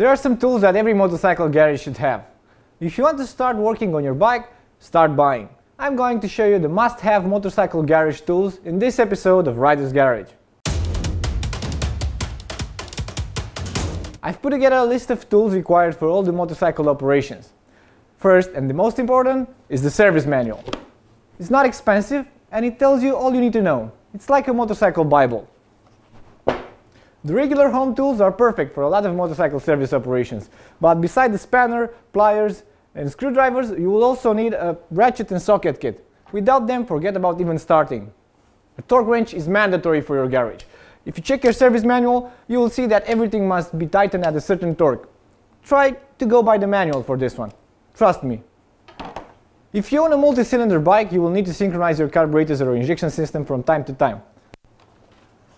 There are some tools that every motorcycle garage should have. If you want to start working on your bike, start buying. I'm going to show you the must-have motorcycle garage tools in this episode of Rider's Garage. I've put together a list of tools required for all the motorcycle operations. First, and the most important, is the service manual. It's not expensive and it tells you all you need to know. It's like a motorcycle Bible. The regular home tools are perfect for a lot of motorcycle service operations, but beside the spanner, pliers and screwdrivers, you will also need a ratchet and socket kit. Without them, forget about even starting. A torque wrench is mandatory for your garage. If you check your service manual, you will see that everything must be tightened at a certain torque. Try to go by the manual for this one. Trust me. If you own a multi-cylinder bike, you will need to synchronize your carburetors or injection system from time to time.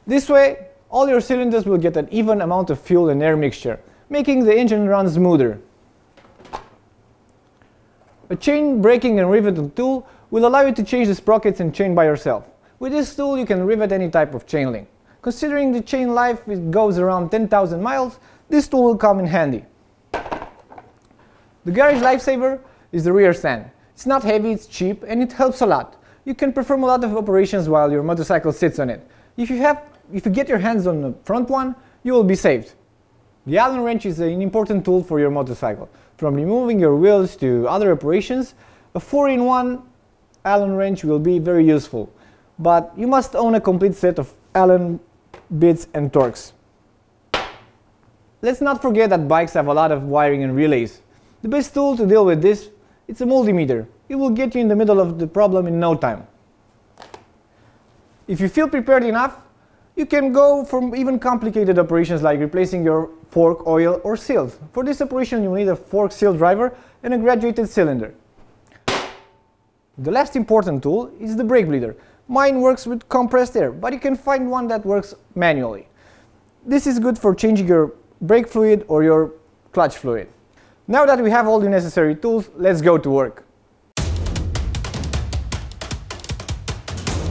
This way, all your cylinders will get an even amount of fuel and air mixture, making the engine run smoother. A chain braking and riveting tool will allow you to change the sprockets and chain by yourself. With this tool you can rivet any type of chain link. Considering the chain life it goes around 10,000 miles, this tool will come in handy. The garage lifesaver is the rear stand. It's not heavy, it's cheap and it helps a lot. You can perform a lot of operations while your motorcycle sits on it. If you get your hands on the front one, you will be saved. The Allen wrench is an important tool for your motorcycle. From removing your wheels to other operations, a 4-in-1 Allen wrench will be very useful. But you must own a complete set of Allen bits and torques. Let's not forget that bikes have a lot of wiring and relays. The best tool to deal with this is a multimeter. It will get you in the middle of the problem in no time. If you feel prepared enough, you can go from even complicated operations like replacing your fork, oil or seals. For this operation you'll need a fork seal driver and a graduated cylinder. The last important tool is the brake bleeder. Mine works with compressed air, but you can find one that works manually. This is good for changing your brake fluid or your clutch fluid. Now that we have all the necessary tools, let's go to work.